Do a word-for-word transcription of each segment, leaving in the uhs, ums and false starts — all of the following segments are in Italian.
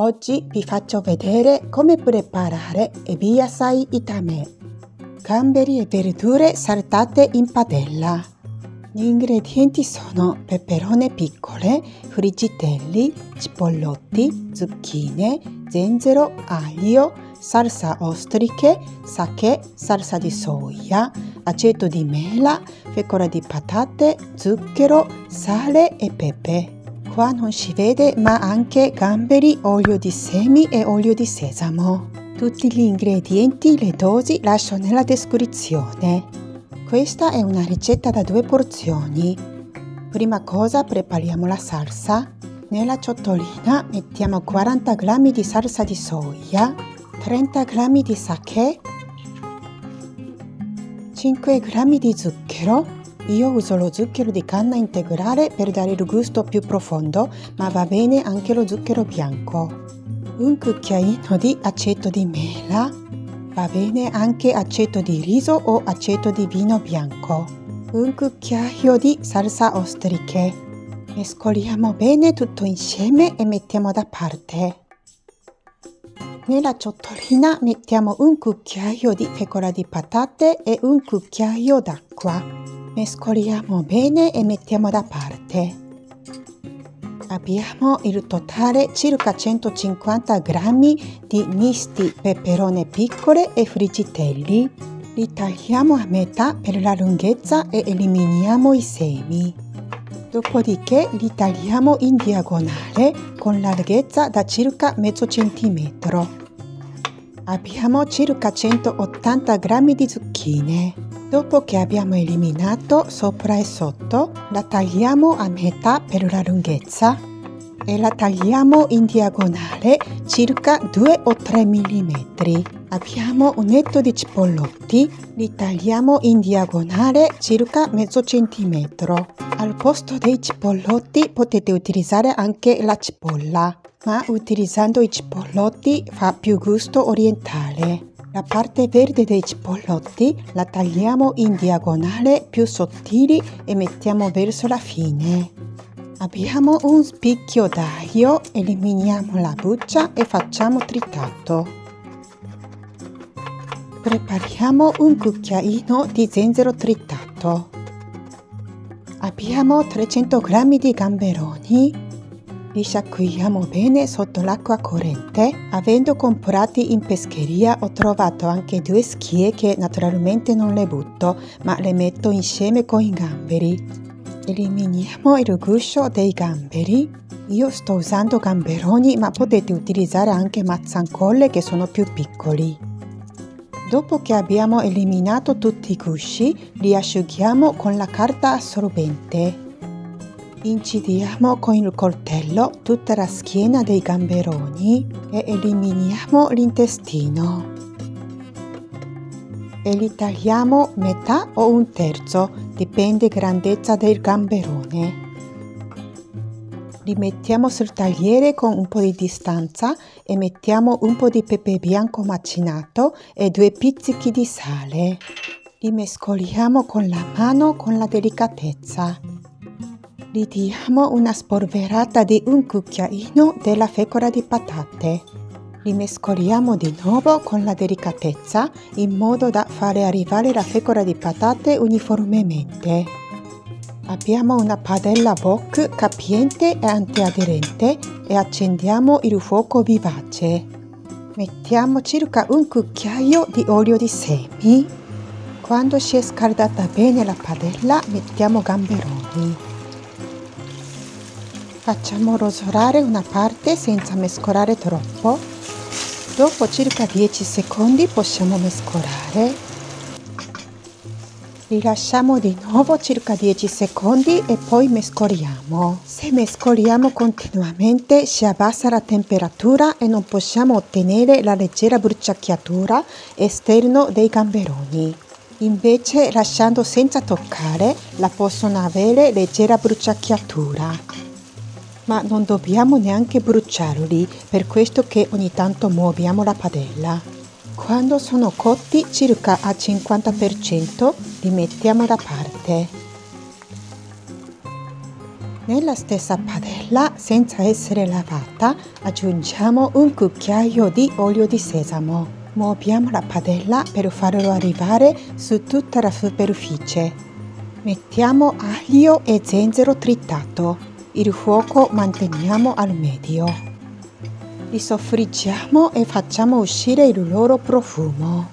Oggi vi faccio vedere come preparare E B I YASAI ITAME. Gamberi e verdure saltate in padella. Gli ingredienti sono peperone piccole, friggitelli, cipollotti, zucchine, zenzero, aglio, salsa ostriche, sake, salsa di soia, aceto di mela, fecola di patate, zucchero, sale e pepe. Qua non si vede, ma anche gamberi, olio di semi e olio di sesamo. Tutti gli ingredienti e le dosi lascio nella descrizione. Questa è una ricetta da due porzioni. Prima cosa prepariamo la salsa. Nella ciotolina mettiamo quaranta grammi di salsa di soia, trenta grammi di sake, cinque grammi di zucchero. Io uso lo zucchero di canna integrale per dare il gusto più profondo, ma va bene anche lo zucchero bianco. Un cucchiaino di aceto di mela, va bene anche aceto di riso o aceto di vino bianco. Un cucchiaio di salsa ostriche. Mescoliamo bene tutto insieme e mettiamo da parte. Nella ciotolina mettiamo un cucchiaio di fecola di patate e un cucchiaio d'acqua. Mescoliamo bene e mettiamo da parte. Abbiamo il totale circa centocinquanta grammi di misti peperone piccole e friggitelli. Li tagliamo a metà per la lunghezza e eliminiamo i semi. Dopodiché li tagliamo in diagonale con larghezza da circa mezzo centimetro. Abbiamo circa centottanta grammi di zucchine. Dopo che abbiamo eliminato sopra e sotto, la tagliamo a metà per la lunghezza e la tagliamo in diagonale circa due o tre millimetri. Abbiamo un netto di cipollotti, li tagliamo in diagonale circa mezzo centimetro. Al posto dei cipollotti potete utilizzare anche la cipolla, ma utilizzando i cipollotti fa più gusto orientale. La parte verde dei cipollotti la tagliamo in diagonale più sottili e mettiamo verso la fine. Abbiamo un spicchio d'aglio, eliminiamo la buccia e facciamo tritato. Prepariamo un cucchiaino di zenzero tritato. Abbiamo trecento grammi di gamberoni. Li sciacquiamo bene sotto l'acqua corrente. Avendo comprati in pescheria ho trovato anche due schie che naturalmente non le butto, ma le metto insieme con i gamberi. Eliminiamo il guscio dei gamberi. Io sto usando gamberoni, ma potete utilizzare anche mazzancolle che sono più piccoli. Dopo che abbiamo eliminato tutti i gusci, li asciughiamo con la carta assorbente. Incidiamo con il coltello tutta la schiena dei gamberoni e eliminiamo l'intestino e li tagliamo metà o un terzo, dipende grandezza del gamberone. Li mettiamo sul tagliere con un po' di distanza e mettiamo un po' di pepe bianco macinato e due pizzichi di sale. Li mescoliamo con la mano con la delicatezza. Gli diamo una spolverata di un cucchiaino della fecola di patate. Li mescoliamo di nuovo con la delicatezza in modo da fare arrivare la fecola di patate uniformemente. Abbiamo una padella wok capiente e antiaderente e accendiamo il fuoco vivace. Mettiamo circa un cucchiaio di olio di semi. Quando si è scaldata bene la padella, mettiamo gamberoni. Facciamo rosolare una parte senza mescolare troppo. Dopo circa dieci secondi possiamo mescolare. Li lasciamo di nuovo circa dieci secondi e poi mescoliamo. Se mescoliamo continuamente si abbassa la temperatura e non possiamo ottenere la leggera bruciacchiatura esterno dei gamberoni. Invece, lasciando senza toccare, la possono avere leggera bruciacchiatura. Ma non dobbiamo neanche bruciarli, per questo che ogni tanto muoviamo la padella. Quando sono cotti circa al cinquanta per cento li mettiamo da parte. Nella stessa padella, senza essere lavata, aggiungiamo un cucchiaio di olio di sesamo. Muoviamo la padella per farlo arrivare su tutta la superficie. Mettiamo aglio e zenzero tritato. Il fuoco manteniamo al medio. Li soffriggiamo e facciamo uscire il loro profumo.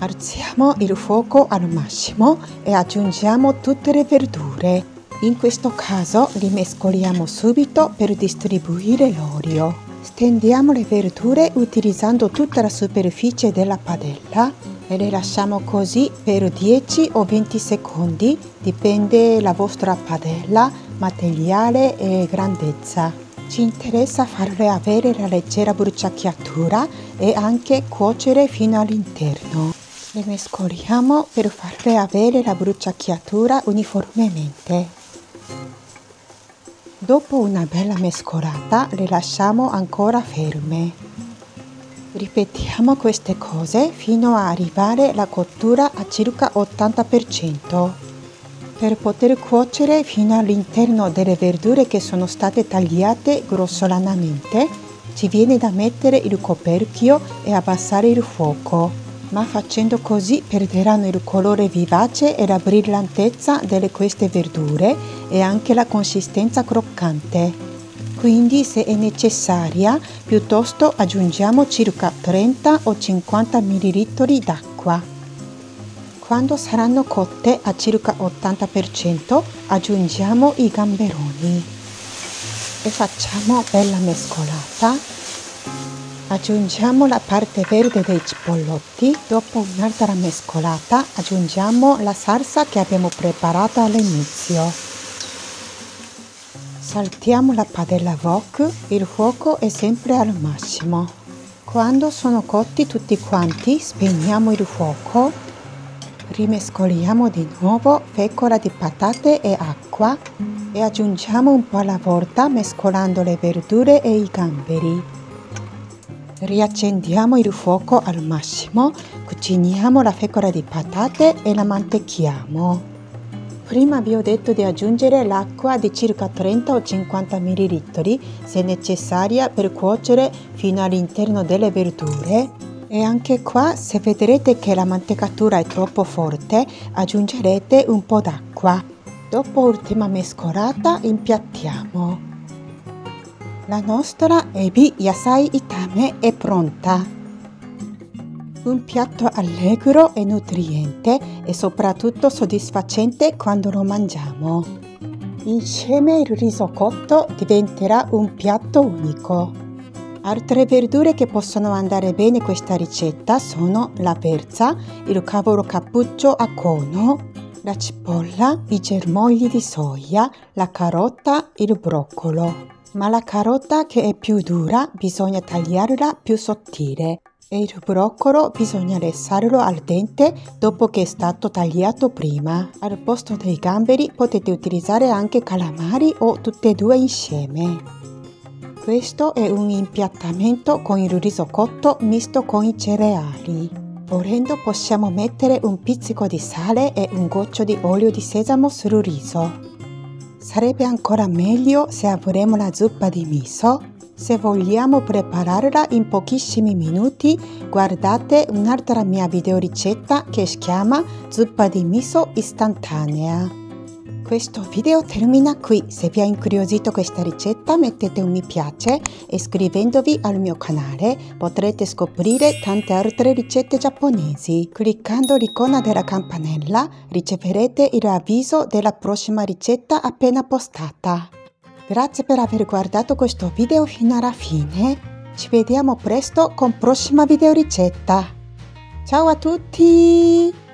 Alziamo il fuoco al massimo e aggiungiamo tutte le verdure. In questo caso li mescoliamo subito per distribuire l'olio. Stendiamo le verdure utilizzando tutta la superficie della padella e le lasciamo così per dieci o venti secondi, dipende la vostra padella, materiale e grandezza. Ci interessa farle avere la leggera bruciacchiatura e anche cuocere fino all'interno. Le mescoliamo per farle avere la bruciacchiatura uniformemente. Dopo una bella mescolata le lasciamo ancora ferme. Ripetiamo queste cose fino a arrivare alla cottura a circa ottanta per cento per poter cuocere fino all'interno delle verdure che sono state tagliate grossolanamente. Ci viene da mettere il coperchio e abbassare il fuoco, ma facendo così perderanno il colore vivace e la brillantezza delle queste verdure e anche la consistenza croccante. Quindi, se è necessaria, piuttosto aggiungiamo circa trenta o cinquanta millilitri d'acqua. Quando saranno cotte a circa ottanta per cento aggiungiamo i gamberoni e facciamo bella mescolata. Aggiungiamo la parte verde dei cipollotti, dopo un'altra mescolata aggiungiamo la salsa che abbiamo preparato all'inizio. Saltiamo la padella wok, il fuoco è sempre al massimo. Quando sono cotti tutti quanti spegniamo il fuoco, rimescoliamo di nuovo fecola di patate e acqua e aggiungiamo un po' alla volta mescolando le verdure e i gamberi. Riaccendiamo il fuoco al massimo, cuciniamo la fecola di patate e la mantechiamo. Prima vi ho detto di aggiungere l'acqua di circa trenta o cinquanta millilitri se necessaria per cuocere fino all'interno delle verdure. E anche qua, se vedrete che la mantecatura è troppo forte, aggiungerete un po' d'acqua. Dopo l'ultima mescolata impiattiamo. La nostra E B I Yasai Itame è pronta. Un piatto allegro e nutriente e soprattutto soddisfacente quando lo mangiamo. Insieme il riso cotto diventerà un piatto unico. Altre verdure che possono andare bene questa ricetta sono la berza, il cavolo cappuccio a cono, la cipolla, i germogli di soia, la carota, il broccolo. Ma la carota, che è più dura, bisogna tagliarla più sottile e il broccolo bisogna lessarlo al dente dopo che è stato tagliato prima. Al posto dei gamberi potete utilizzare anche calamari o tutte e due insieme. Questo è un impiattamento con il riso cotto misto con i cereali. Volendo possiamo mettere un pizzico di sale e un goccio di olio di sesamo sul riso. Sarebbe ancora meglio se avremo la zuppa di miso. Se vogliamo prepararla in pochissimi minuti, guardate un'altra mia videoricetta che si chiama Zuppa di miso istantanea. Questo video termina qui. Se vi ha incuriosito questa ricetta, mettete un mi piace e iscrivendovi al mio canale potrete scoprire tante altre ricette giapponesi. Cliccando l'icona della campanella riceverete il avviso della prossima ricetta appena postata. Grazie per aver guardato questo video fino alla fine. Ci vediamo presto con prossima videoricetta. Ciao a tutti!